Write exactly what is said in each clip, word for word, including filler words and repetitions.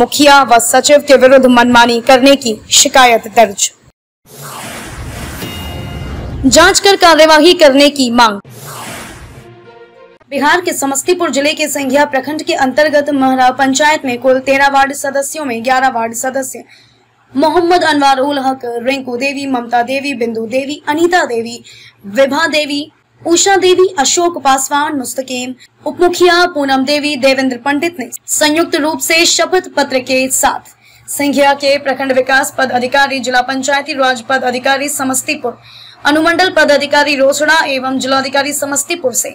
मुखिया व सचिव के विरुद्ध मनमानी करने की शिकायत दर्ज, जांच कर कार्यवाही करने की मांग। बिहार के समस्तीपुर जिले के सिंघिया प्रखंड के अंतर्गत महरा पंचायत में कुल तेरह वार्ड सदस्यों में ग्यारह वार्ड सदस्य मोहम्मद अनवार उल हक, रिंकू देवी, ममता देवी, बिंदु देवी, अनीता देवी, विभा देवी, उषा देवी, अशोक पासवान, मुस्तकीम, उप मुखिया पूनम देवी, देवेंद्र पंडित ने संयुक्त रूप से शपथ पत्र के साथ सिंघिया के प्रखंड विकास पद अधिकारी, जिला पंचायती राज पद अधिकारी समस्तीपुर, अनुमंडल पदाधिकारी रोसड़ा एवं जिलाधिकारी समस्तीपुर से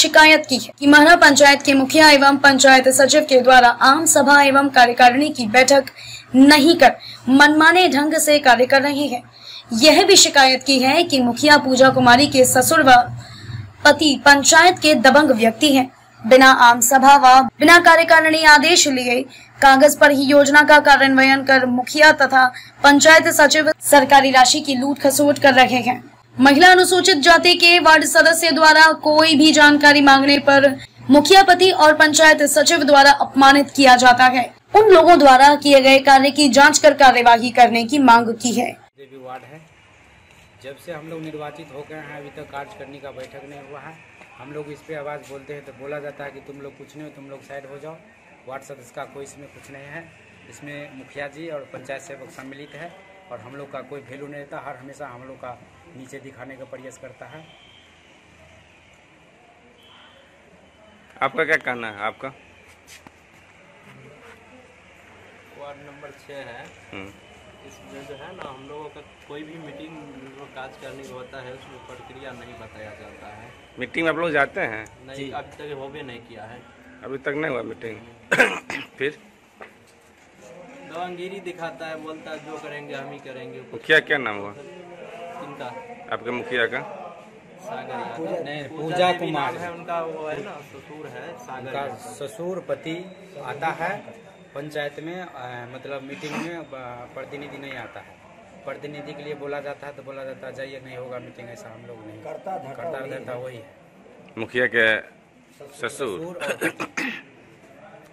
शिकायत की है कि महरा पंचायत के मुखिया एवं पंचायत सचिव के द्वारा आम सभा एवं कार्यकारिणी की बैठक नहीं कर मनमाने ढंग से कार्य कर रहे हैं। यह भी शिकायत की है कि मुखिया पूजा कुमारी के ससुर व पति पंचायत के दबंग व्यक्ति हैं, बिना आम सभा व बिना कार्यकारिणी आदेश लिए कागज पर ही योजना का कार्यान्वयन कर मुखिया तथा पंचायत सचिव सरकारी राशि की लूट खसोट कर रहे हैं। महिला अनुसूचित जाति के वार्ड सदस्य द्वारा कोई भी जानकारी मांगने पर मुखिया पति और पंचायत सचिव द्वारा अपमानित किया जाता है। उन लोगों द्वारा किए गए कार्य की जांच कर कार्यवाही करने की मांग की है। वार्ड है, जब से हम लोग निर्वाचित हो गए हैं अभी तक कार्य करने का बैठक नहीं हुआ है। हम लोग इस पे आवाज़ बोलते हैं तो बोला जाता है कि तुम लोग कुछ नहीं हो, तुम लोग साइड हो जाओ। वार्ड सदस्य का कोई इसमें कुछ नहीं है, इसमें मुखिया जी और पंचायत सेवक सम्मिलित है और हम लोग का कोई वैल्यू नहीं रहता। हर हमेशा हम लोग का नीचे दिखाने का प्रयास करता है। आपका क्या कहना है? आपका वार्ड नंबर छः है, इसमें जो है ना हम लोगों का कोई भी मीटिंग काज करने का होता है उसमें प्रक्रिया नहीं बताया जाता है। मीटिंग में आप लोग जाते हैं? नहीं, अभी तक होबे नहीं किया है। अभी तक नहीं हुआ मीटिंग? फिर दवांगिरी दिखाता है, बोलता है जो करेंगे हम ही करेंगे। मुखिया क्या नाम हुआ इनका? आपके मुखिया का सागर, नहीं पूजा कुमारी है उनका, वो है ना ससुर है सागर, ससुर पति आता है पंचायत में, आ, मतलब मीटिंग में प्रतिनिधि नहीं आता है। प्रतिनिधि के लिए बोला जाता है तो बोला जाता है जाइए नहीं होगा मीटिंग, ऐसा हम लोग नहीं करता करता रहता वही है। मुखिया के ससुर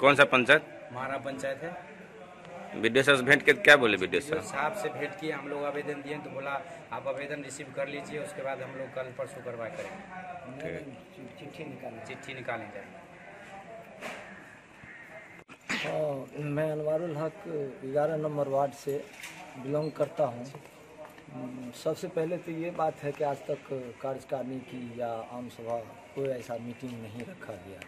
कौन सा पंचायत? महारा पंचायत है। विद्या सर भेंट के क्या बोले? विद्या सर साहब से भेंट किए, हम लोग आवेदन दिए तो बोला आप आवेदन रिसीव कर लीजिए, उसके बाद हम लोग कल परसों कार्रवाई करेंगे। चिट्ठी निकालें, चिट्ठी निकालें जाएंगे। मैं अनवारुल हक ग्यारह नंबर वार्ड से बिलोंग करता हूं। सबसे पहले तो ये बात है कि आज तक कार्यकारिणी की या आम सभा कोई ऐसा मीटिंग नहीं रखा गया।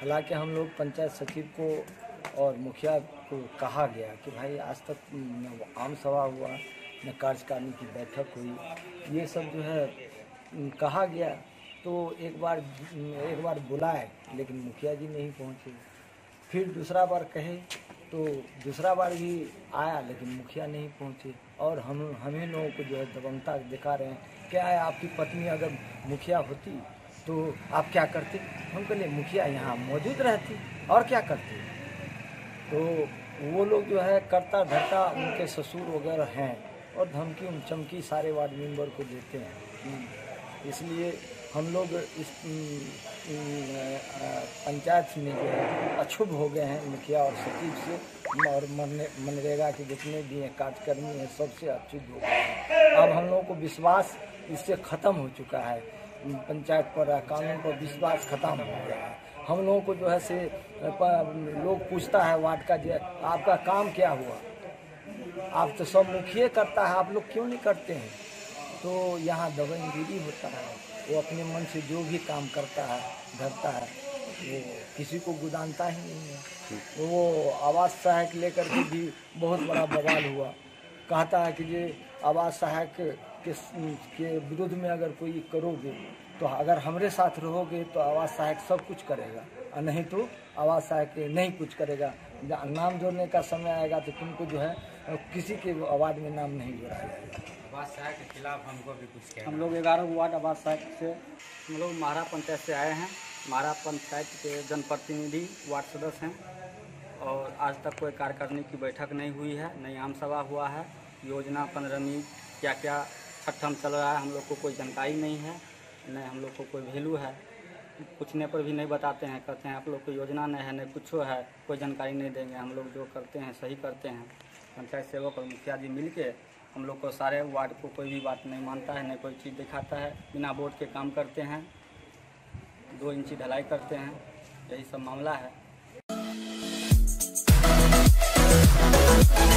हालांकि हम लोग पंचायत सचिव को और मुखिया को कहा गया कि भाई आज तक न आम सभा हुआ न कार्यकारिणी की बैठक हुई, ये सब जो है कहा गया। तो एक बार एक बार बुलाए लेकिन मुखिया जी नहीं पहुँचे, फिर दूसरा बार कहे तो दूसरा बार भी आया लेकिन मुखिया नहीं पहुंचे। और हम हमें लोगों को जो है दबंगता दिखा रहे हैं। क्या है, आपकी पत्नी अगर मुखिया होती तो आप क्या करते? हम कहें मुखिया यहाँ मौजूद रहती और क्या करती। तो वो लोग जो है करता धरता उनके ससुर वगैरह हैं और धमकी उन चमकी सारे वार्ड मेंबर को देते हैं। इसलिए हम लोग इस पंचायत में जो है अछूब हो गए हैं मुखिया और सचिव से, और मनरेगा के जितने भी हैं कार्यकर्मी हैं सबसे अछूब हो गए हैं। अब हम लोगों को विश्वास इससे ख़त्म हो चुका है, पंचायत पर कानून पर विश्वास ख़त्म हो गया है। हम लोगों को जो है से लोग पूछता है वार्ड का जो आपका काम क्या हुआ, आप तो सब मुखिया करता है, आप लोग क्यों नहीं करते हैं? तो यहाँ दबंगगिरी होता है। वो अपने मन से जो भी काम करता है धरता है, वो किसी को गुदानता ही नहीं है। वो आवास सहायक लेकर के भी बहुत बड़ा बवाल हुआ, कहता है कि ये आवास सहायक के, के विरुद्ध में अगर कोई करोगे तो अगर हमारे साथ रहोगे तो आवास सहायक सब कुछ करेगा और नहीं तो आवास सहायक नहीं कुछ करेगा। नाम जोड़ने का समय आएगा तो तुमको जो है किसी के वार्ड में नाम नहीं जोड़ा जाएगा। आवास सहायक के खिलाफ हमको भी कुछ कहना। हम लोग ग्यारह वार्ड आवास सहायक से हम लोग महारा पंचायत से आए हैं। महारा पंचायत के जनप्रतिनिधि वार्ड सदस्य हैं और आज तक कोई कार्यकारिणी की बैठक नहीं हुई है, नहीं आम सभा हुआ है। योजना पंद्रहवीं क्या क्या छठम चल रहा है हम लोग को कोई जानकारी नहीं है, न हम लोग को कोई वैल्यू है। पूछने पर भी नहीं बताते हैं, कहते हैं आप लोग को योजना नहीं है, नहीं कुछ है, कोई जानकारी नहीं देंगे। हम लोग जो करते हैं सही करते हैं। पंचायत सेवक और मुखिया जी मिल के हम लोग को सारे वार्ड को कोई भी बात नहीं मानता है, नहीं कोई चीज़ दिखाता है, बिना बोर्ड के काम करते हैं, दो इंची ढलाई करते हैं, यही सब मामला है।